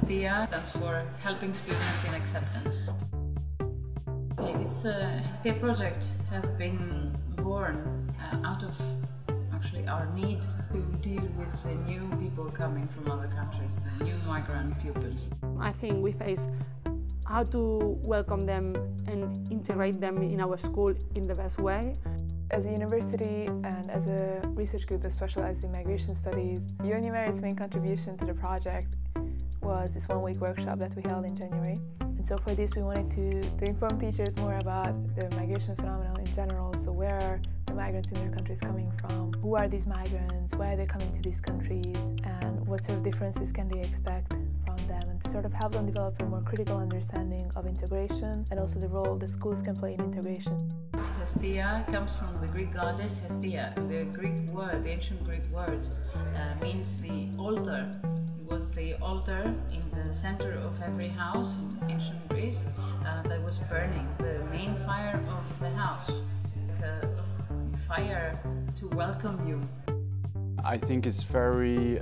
HESTIA stands for Helping Students in Acceptance. This HESTIA project has been born out of actually our need to deal with the new people coming from other countries, the new migrant pupils. I think we face how to welcome them and integrate them in our school in the best way. As a university and as a research group that specializes in migration studies, UNIMERIT's main contribution to the project was this one-week workshop that we held in January. And so for this we wanted to inform teachers more about the migration phenomenon in general. So where are the migrants in their countries coming from? Who are these migrants? Why are they coming to these countries? And what sort of differences can they expect from them? And to sort of help them develop a more critical understanding of integration and also the role that schools can play in integration. HESTIA comes from the Greek goddess Hestia. The Greek word, the ancient Greek word, means the altar. It was the altar in the center of every house in ancient Greece that was burning, the main fire of the house, the fire to welcome you. I think it's very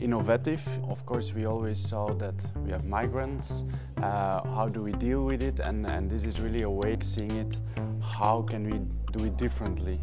innovative. Of course, we always saw that we have migrants. How do we deal with it? And this is really a way of seeing it. How can we do it differently?